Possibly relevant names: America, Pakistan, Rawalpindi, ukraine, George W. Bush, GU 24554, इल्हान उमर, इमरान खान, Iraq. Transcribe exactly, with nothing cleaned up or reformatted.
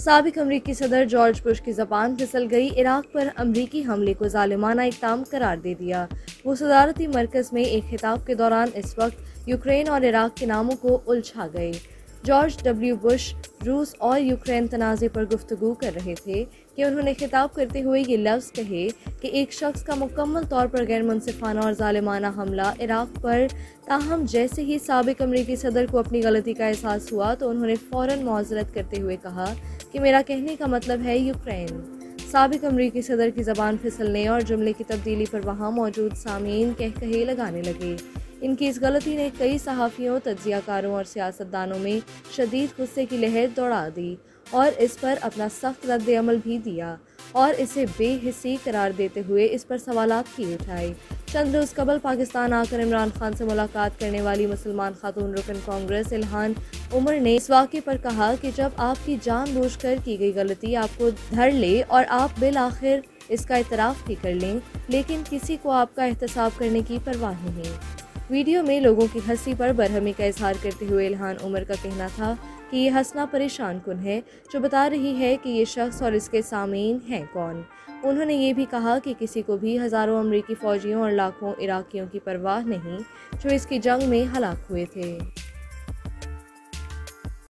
साबिक अमरीकी सदर जॉर्ज बुश की जबान फिसल गई। इराक पर अमरीकी हमले को जालिमाना इक़दाम करार दे दिया। वो सदारती मरकज़ में एक खिताब के दौरान इस वक्त यूक्रेन और इराक के नामों को उलझा गए। जॉर्ज डब्ल्यू बुश रूस और यूक्रेन तनाज़े पर गुफ्तगू कर रहे थे कि उन्होंने खिताब करते हुए ये लफ्ज़ कहे कि एक शख्स का मुकम्मल तौर पर गैर मुनसिफाना और जालिमाना हमला इराक पर। ताहम जैसे ही साबिक अमरीकी सदर को अपनी गलती का एहसास हुआ तो उन्होंने फ़ौरन मौजरत करते हुए कहा कि मेरा कहने का मतलब है यूक्रेन। साबिक अमरीकी सदर की ज़बान फिसलने और जुमले की तब्दीली पर वहाँ मौजूद सामीन कह कहे लगाने लगे। इनकी इस गलती ने कई सहाफ़ियों, तज्ज़ियाकारों और सियासतदानों में शदीद गुस्से की लहर दौड़ा दी और इस पर अपना सख्त रद्द-ए-अमल भी दिया और इसे बेहिसी करार देते हुए इस पर सवालात किए उठाए। चंद रोज़ कबल पाकिस्तान आकर इमरान खान से मुलाकात करने वाली मुसलमान खातून रुकन कांग्रेस इल्हान उमर ने इस वाक़े पर कहा कि जब आपकी जानबूझकर की गई गलती आपको धर ले और आप बिल आखिर इसका इतराफ़ भी कर लें, लेकिन किसी को आपका एहतसाब करने की परवाह नहीं। वीडियो में लोगों की हंसी पर बरहमी का इजहार करते हुए इल्हान उमर का कहना था कि ये हंसना परेशान कुन है जो बता रही है कि ये शख्स और इसके सामीन हैं कौन। उन्होंने ये भी कहा कि किसी को भी हज़ारों अमरीकी फ़ौजियों और लाखों इराकियों की परवाह नहीं जो इसकी जंग में हलाक हुए थे।